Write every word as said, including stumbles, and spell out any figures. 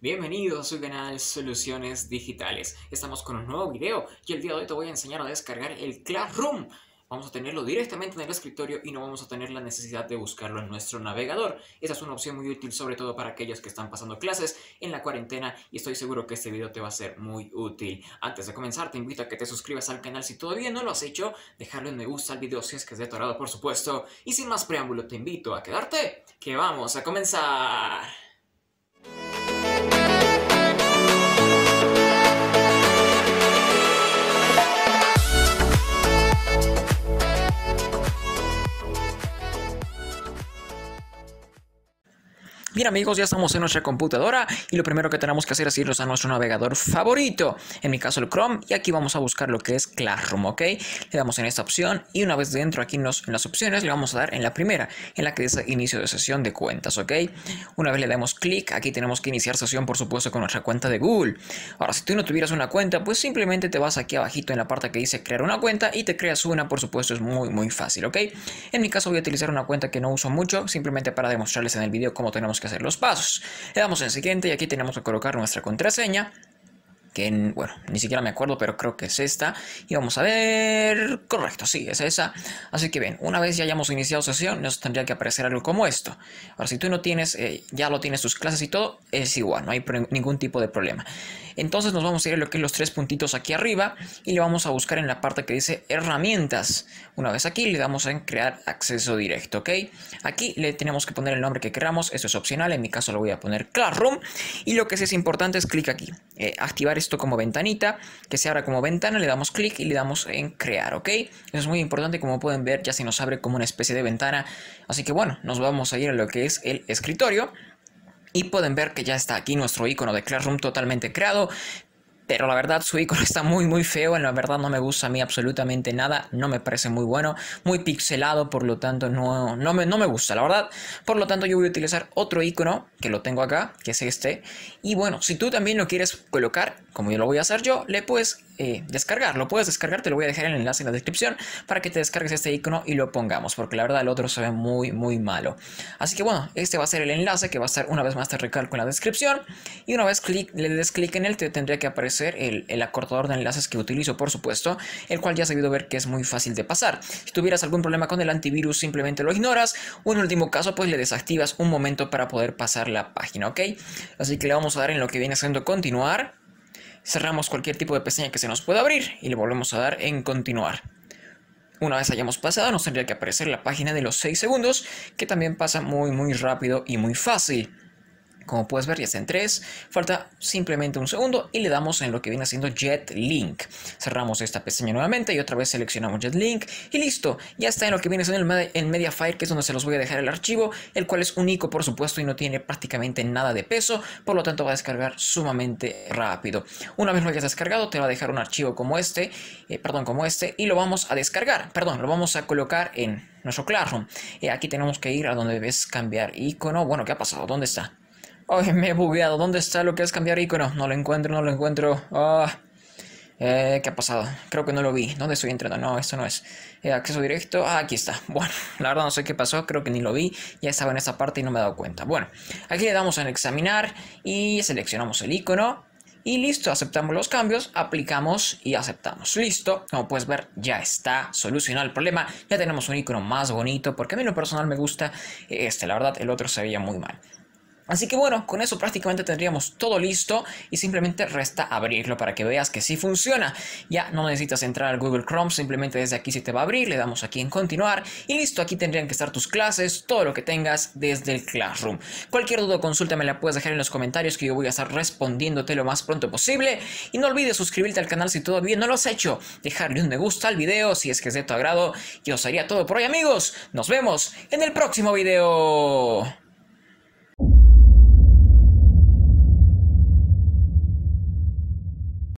Bienvenidos a su canal Soluciones Digitales. Estamos con un nuevo video y el día de hoy te voy a enseñar a descargar el Classroom. Vamos a tenerlo directamente en el escritorio y no vamos a tener la necesidad de buscarlo en nuestro navegador. Esta es una opción muy útil, sobre todo para aquellos que están pasando clases en la cuarentena, y estoy seguro que este video te va a ser muy útil. Antes de comenzar, te invito a que te suscribas al canal si todavía no lo has hecho, dejarle un me gusta al video si es que es de tu agrado, por supuesto. Y sin más preámbulo, te invito a quedarte, que vamos a comenzar. Bien amigos, ya estamos en nuestra computadora y lo primero que tenemos que hacer es irnos a nuestro navegador favorito, en mi caso el Chrome, y aquí vamos a buscar lo que es Classroom, ¿ok? Le damos en esta opción y una vez dentro aquí nos, en las opciones le vamos a dar en la primera, en la que dice inicio de sesión de cuentas, ¿ok? Una vez le damos clic, aquí tenemos que iniciar sesión, por supuesto, con nuestra cuenta de Google. Ahora, si tú no tuvieras una cuenta, pues simplemente te vas aquí abajito en la parte que dice crear una cuenta y te creas una, por supuesto, es muy muy fácil, ¿ok? En mi caso voy a utilizar una cuenta que no uso mucho, simplemente para demostrarles en el video cómo tenemos que hacer los pasos. Le damos en siguiente y aquí tenemos que colocar nuestra contraseña, que bueno, ni siquiera me acuerdo, pero creo que es esta, y vamos a ver, correcto, sí, es esa. Así que bien, una vez ya hayamos iniciado sesión, nos tendría que aparecer algo como esto. Ahora, si tú no tienes, eh, ya lo tienes tus clases y todo, es igual, no hay ningún tipo de problema. Entonces nos vamos a ir a lo que es los tres puntitos aquí arriba, y le vamos a buscar en la parte que dice herramientas. Una vez aquí le damos en crear acceso directo, ¿ok? Aquí le tenemos que poner el nombre que queramos, esto es opcional, en mi caso lo voy a poner Classroom, y lo que sí es importante es clic aquí, eh, activar esto como ventanita, que se abra como ventana, le damos clic y le damos en crear, ¿ok? Eso es muy importante, como pueden ver, ya se nos abre como una especie de ventana. Así que bueno, nos vamos a ir a lo que es el escritorio y pueden ver que ya está aquí nuestro icono de Classroom totalmente creado. Pero la verdad su icono está muy muy feo, la verdad no me gusta a mí absolutamente nada, no me parece muy bueno, muy pixelado, por lo tanto no, no, me, no me gusta, la verdad. Por lo tanto yo voy a utilizar otro icono, que lo tengo acá, que es este. Y bueno, si tú también lo quieres colocar, como yo lo voy a hacer yo, le puedes eh, descargar, lo puedes descargar, te lo voy a dejar en el enlace en la descripción para que te descargues este icono y lo pongamos, porque la verdad el otro se ve muy muy malo. Así que bueno, este va a ser el enlace que va a estar, una vez más te recalco, en la descripción, y una vez clic, le des clic en él, te tendría que aparecer El, el acortador de enlaces que utilizo, por supuesto, el cual ya has sabido ver que es muy fácil de pasar. Si tuvieras algún problema con el antivirus, simplemente lo ignoras, o en último caso pues le desactivas un momento para poder pasar la página, ¿ok? Así que le vamos a dar en lo que viene siendo continuar, cerramos cualquier tipo de pestaña que se nos pueda abrir y le volvemos a dar en continuar. Una vez hayamos pasado, nos tendría que aparecer la página de los seis segundos, que también pasa muy muy rápido y muy fácil. Como puedes ver, ya está en tres, falta simplemente un segundo y le damos en lo que viene siendo Jet Link. Cerramos esta pestaña nuevamente y otra vez seleccionamos Jet Link y listo. Ya está en lo que viene siendo el Mediafire, que es donde se los voy a dejar el archivo, el cual es único, por supuesto, y no tiene prácticamente nada de peso, por lo tanto va a descargar sumamente rápido. Una vez lo hayas descargado, te va a dejar un archivo como este, eh, perdón, como este, y lo vamos a descargar, perdón, lo vamos a colocar en nuestro Classroom. Eh, aquí tenemos que ir a donde ves cambiar icono. Bueno, ¿qué ha pasado? ¿Dónde está? Oye, oh, me he bugueado. ¿Dónde está lo que es cambiar icono? No lo encuentro, no lo encuentro. Oh. Eh, ¿Qué ha pasado? Creo que no lo vi. ¿Dónde estoy entrando? No, esto no es. Eh, acceso directo. Ah, aquí está. Bueno, la verdad no sé qué pasó. Creo que ni lo vi. Ya estaba en esta parte y no me he dado cuenta. Bueno, aquí le damos en examinar y seleccionamos el icono. Y listo, aceptamos los cambios, aplicamos y aceptamos. Listo, como puedes ver, ya está solucionado el problema. Ya tenemos un icono más bonito, porque a mí en lo personal me gusta este. La verdad, el otro se veía muy mal. Así que bueno, con eso prácticamente tendríamos todo listo y simplemente resta abrirlo para que veas que sí funciona. Ya no necesitas entrar al Google Chrome, simplemente desde aquí se te va a abrir, le damos aquí en continuar y listo, aquí tendrían que estar tus clases, todo lo que tengas desde el Classroom. Cualquier duda o consulta me la puedes dejar en los comentarios, que yo voy a estar respondiéndote lo más pronto posible. Y no olvides suscribirte al canal si todavía no lo has hecho, dejarle un me gusta al video si es que es de tu agrado. Yo sería todo por hoy amigos, nos vemos en el próximo video.